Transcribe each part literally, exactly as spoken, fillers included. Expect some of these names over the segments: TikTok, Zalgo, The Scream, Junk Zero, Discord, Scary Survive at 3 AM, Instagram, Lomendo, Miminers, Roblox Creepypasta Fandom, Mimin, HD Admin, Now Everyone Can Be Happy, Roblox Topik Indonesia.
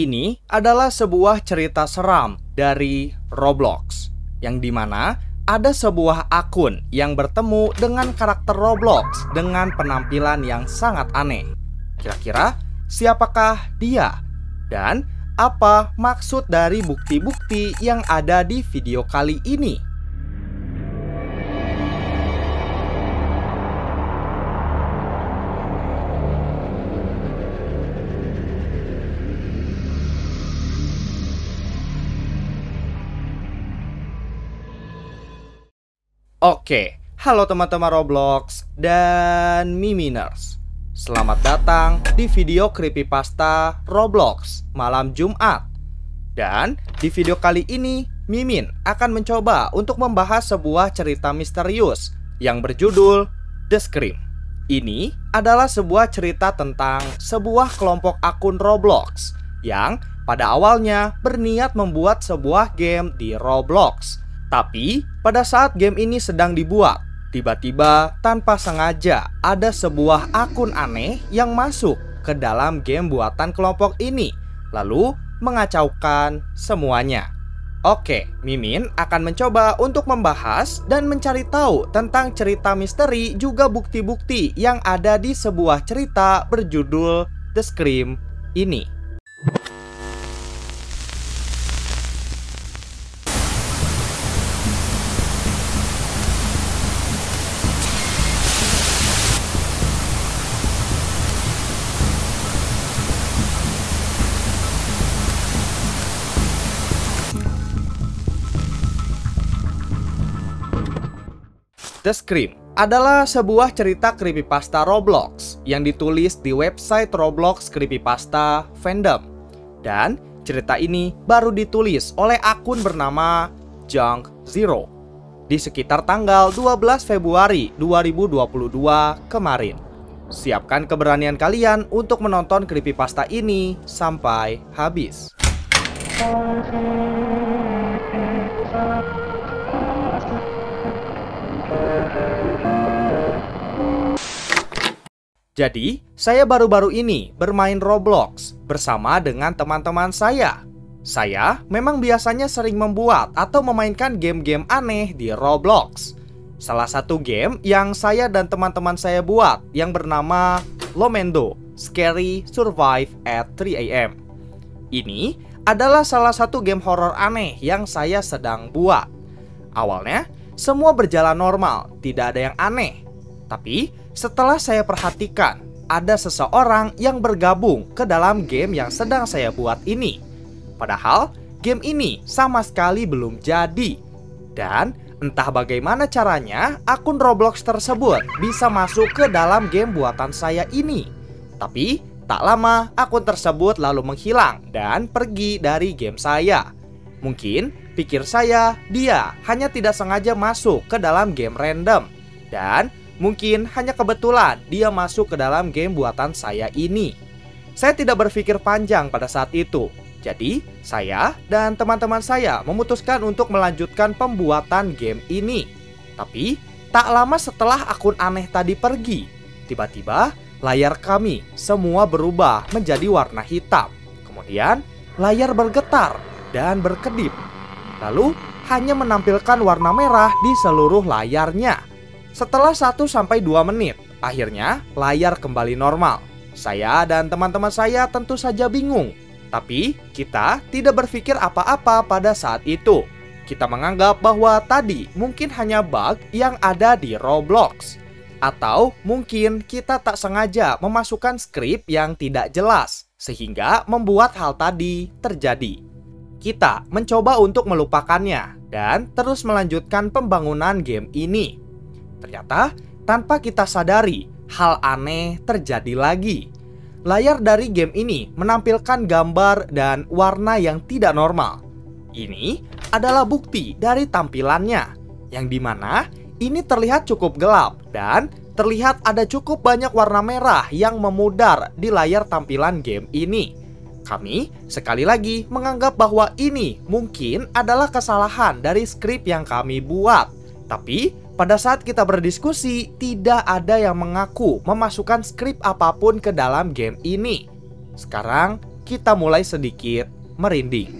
ini adalah sebuah cerita seram dari Roblox, yang dimana ada sebuah akun yang bertemu dengan karakter Roblox dengan penampilan yang sangat aneh. Kira-kira siapakah dia? Dan apa maksud dari bukti-bukti yang ada di video kali ini? Oke, halo teman-teman Roblox dan Miminers. Selamat datang di video Creepypasta Roblox malam Jumat. Dan di video kali ini, Mimin akan mencoba untuk membahas sebuah cerita misterius yang berjudul The Scream. Ini adalah sebuah cerita tentang sebuah kelompok akun Roblox yang pada awalnya berniat membuat sebuah game di Roblox. Tapi, pada saat game ini sedang dibuat, tiba-tiba tanpa sengaja ada sebuah akun aneh yang masuk ke dalam game buatan kelompok ini, lalu mengacaukan semuanya. Oke, Mimin akan mencoba untuk membahas dan mencari tahu tentang cerita misteri juga bukti-bukti yang ada di sebuah cerita berjudul The Scream ini. The Scream adalah sebuah cerita creepypasta Roblox yang ditulis di website Roblox Creepypasta Fandom. Dan cerita ini baru ditulis oleh akun bernama Junk Zero di sekitar tanggal dua belas Februari dua ribu dua puluh dua kemarin. Siapkan keberanian kalian untuk menonton creepypasta ini sampai habis. Jadi, saya baru-baru ini bermain Roblox bersama dengan teman-teman saya. Saya memang biasanya sering membuat atau memainkan game-game aneh di Roblox. Salah satu game yang saya dan teman-teman saya buat yang bernama Lomendo, Scary Survive at three A M. Ini adalah salah satu game horor aneh yang saya sedang buat. Awalnya, semua berjalan normal, tidak ada yang aneh. Tapi, setelah saya perhatikan, ada seseorang yang bergabung ke dalam game yang sedang saya buat ini. Padahal, game ini sama sekali belum jadi. Dan, entah bagaimana caranya, akun Roblox tersebut bisa masuk ke dalam game buatan saya ini. Tapi, tak lama akun tersebut lalu menghilang dan pergi dari game saya. Mungkin, pikir saya, dia hanya tidak sengaja masuk ke dalam game random. Dan mungkin hanya kebetulan dia masuk ke dalam game buatan saya ini. Saya tidak berpikir panjang pada saat itu. Jadi, saya dan teman-teman saya memutuskan untuk melanjutkan pembuatan game ini. Tapi, tak lama setelah akun aneh tadi pergi, tiba-tiba layar kami semua berubah menjadi warna hitam. Kemudian, layar bergetar dan berkedip. Lalu, hanya menampilkan warna merah di seluruh layarnya. Setelah satu sampai dua menit, akhirnya layar kembali normal. Saya dan teman-teman saya tentu saja bingung. Tapi kita tidak berpikir apa-apa pada saat itu. Kita menganggap bahwa tadi mungkin hanya bug yang ada di Roblox. Atau mungkin kita tak sengaja memasukkan skrip yang tidak jelas, sehingga membuat hal tadi terjadi. Kita mencoba untuk melupakannya dan terus melanjutkan pembangunan game ini. Ternyata, tanpa kita sadari, hal aneh terjadi lagi. Layar dari game ini menampilkan gambar dan warna yang tidak normal. Ini adalah bukti dari tampilannya, yang dimana ini terlihat cukup gelap dan terlihat ada cukup banyak warna merah yang memudar di layar tampilan game ini. Kami sekali lagi menganggap bahwa ini mungkin adalah kesalahan dari skrip yang kami buat. Tapi, pada saat kita berdiskusi, tidak ada yang mengaku memasukkan skrip apapun ke dalam game ini. Sekarang, kita mulai sedikit merinding.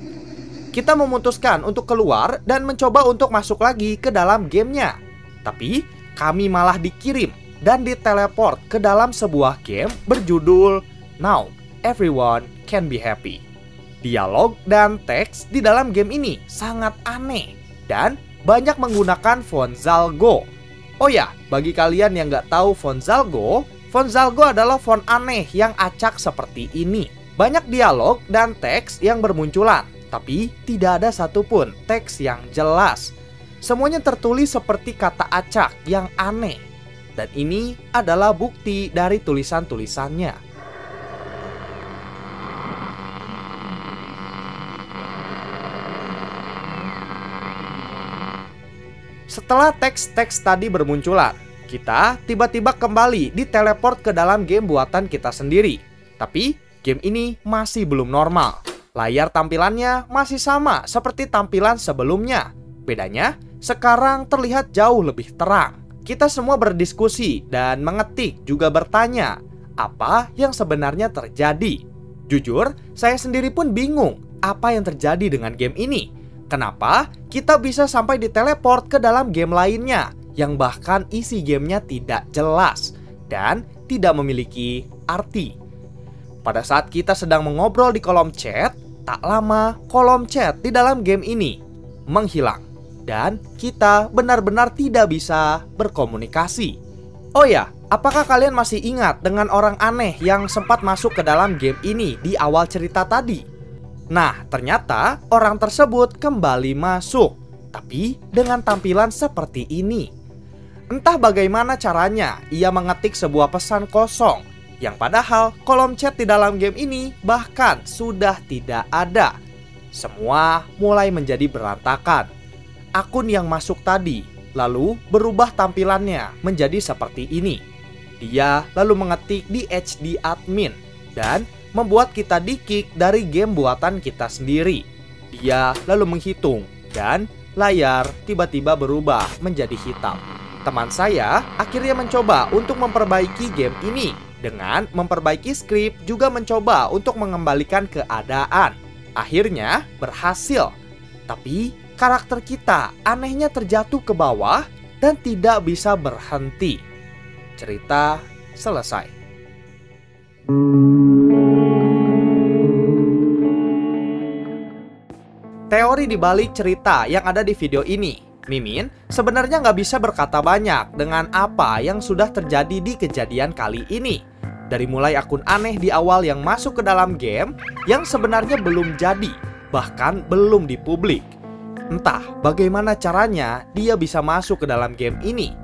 Kita memutuskan untuk keluar dan mencoba untuk masuk lagi ke dalam gamenya. Tapi kami malah dikirim dan diteleport ke dalam sebuah game berjudul Now Everyone Can Be Happy. Dialog dan teks di dalam game ini sangat aneh dan banyak menggunakan font Zalgo. Oh ya, bagi kalian yang nggak tahu font Zalgo, font Zalgo adalah font aneh yang acak seperti ini. Banyak dialog dan teks yang bermunculan, tapi tidak ada satupun teks yang jelas. Semuanya tertulis seperti kata acak yang aneh. Dan ini adalah bukti dari tulisan-tulisannya. Setelah teks-teks tadi bermunculan, kita tiba-tiba kembali diteleport ke dalam game buatan kita sendiri. Tapi game ini masih belum normal. Layar tampilannya masih sama seperti tampilan sebelumnya. Bedanya sekarang terlihat jauh lebih terang. Kita semua berdiskusi dan mengetik juga bertanya apa yang sebenarnya terjadi. Jujur, saya sendiri pun bingung apa yang terjadi dengan game ini. Kenapa kita bisa sampai diteleport ke dalam game lainnya yang bahkan isi gamenya tidak jelas dan tidak memiliki arti. Pada saat kita sedang mengobrol di kolom chat, tak lama kolom chat di dalam game ini menghilang dan kita benar-benar tidak bisa berkomunikasi. Oh ya, apakah kalian masih ingat dengan orang aneh yang sempat masuk ke dalam game ini di awal cerita tadi? Nah, ternyata orang tersebut kembali masuk, tapi dengan tampilan seperti ini. Entah bagaimana caranya ia mengetik sebuah pesan kosong, yang padahal kolom chat di dalam game ini bahkan sudah tidak ada. Semua mulai menjadi berantakan. Akun yang masuk tadi lalu berubah tampilannya menjadi seperti ini. Dia lalu mengetik di H D Admin dan membuat kita di-kick dari game buatan kita sendiri. Dia lalu menghitung dan layar tiba-tiba berubah menjadi hitam. Teman saya akhirnya mencoba untuk memperbaiki game ini dengan memperbaiki skrip, juga mencoba untuk mengembalikan keadaan. Akhirnya berhasil. Tapi karakter kita anehnya terjatuh ke bawah dan tidak bisa berhenti. Cerita selesai. Teori dibalik cerita yang ada di video ini. Mimin sebenarnya nggak bisa berkata banyak dengan apa yang sudah terjadi di kejadian kali ini. Dari mulai akun aneh di awal yang masuk ke dalam game yang sebenarnya belum jadi, bahkan belum dipublik. Entah bagaimana caranya dia bisa masuk ke dalam game ini.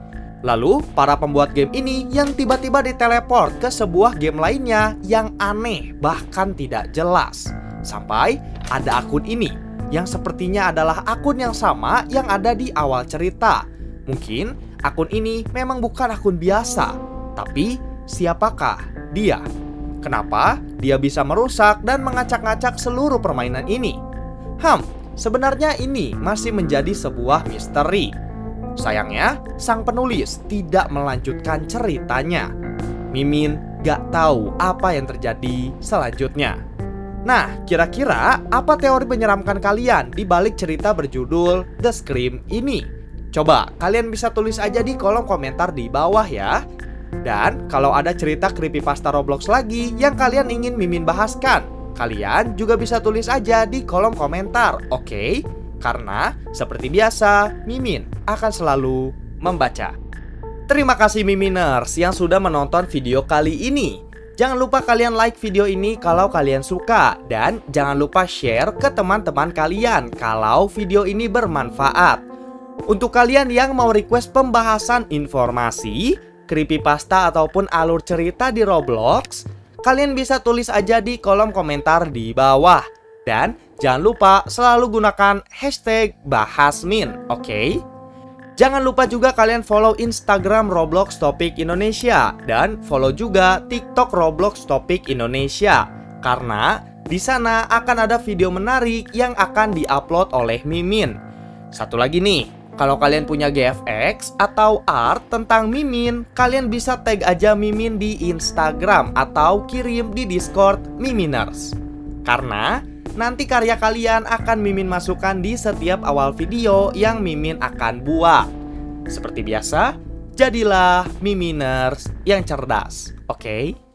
Lalu para pembuat game ini yang tiba-tiba diteleport ke sebuah game lainnya yang aneh bahkan tidak jelas. Sampai ada akun ini yang sepertinya adalah akun yang sama yang ada di awal cerita. Mungkin akun ini memang bukan akun biasa, tapi siapakah dia? Kenapa dia bisa merusak dan mengacak-ngacak seluruh permainan ini? Hmm, sebenarnya ini masih menjadi sebuah misteri. Sayangnya, sang penulis tidak melanjutkan ceritanya. Mimin gak tahu apa yang terjadi selanjutnya. Nah, kira-kira apa teori menyeramkan kalian di balik cerita berjudul The Scream ini? Coba kalian bisa tulis aja di kolom komentar di bawah ya. Dan kalau ada cerita creepypasta Roblox lagi yang kalian ingin Mimin bahaskan, kalian juga bisa tulis aja di kolom komentar, oke? Karena seperti biasa, Mimin akan selalu membaca. Terima kasih Miminers yang sudah menonton video kali ini. Jangan lupa kalian like video ini kalau kalian suka. Dan jangan lupa share ke teman-teman kalian kalau video ini bermanfaat. Untuk kalian yang mau request pembahasan informasi, creepypasta ataupun alur cerita di Roblox, kalian bisa tulis aja di kolom komentar di bawah. Dan jangan lupa selalu gunakan hashtag bahasmin, oke? Jangan lupa juga kalian follow Instagram Roblox Topik Indonesia dan follow juga TikTok Roblox Topik Indonesia, karena di sana akan ada video menarik yang akan diupload oleh Mimin. Satu lagi nih, kalau kalian punya G F X atau art tentang Mimin, kalian bisa tag aja Mimin di Instagram atau kirim di Discord Miminers. Karena nanti karya kalian akan Mimin masukkan di setiap awal video yang Mimin akan buat. Seperti biasa, jadilah Miminers yang cerdas, oke? Okay?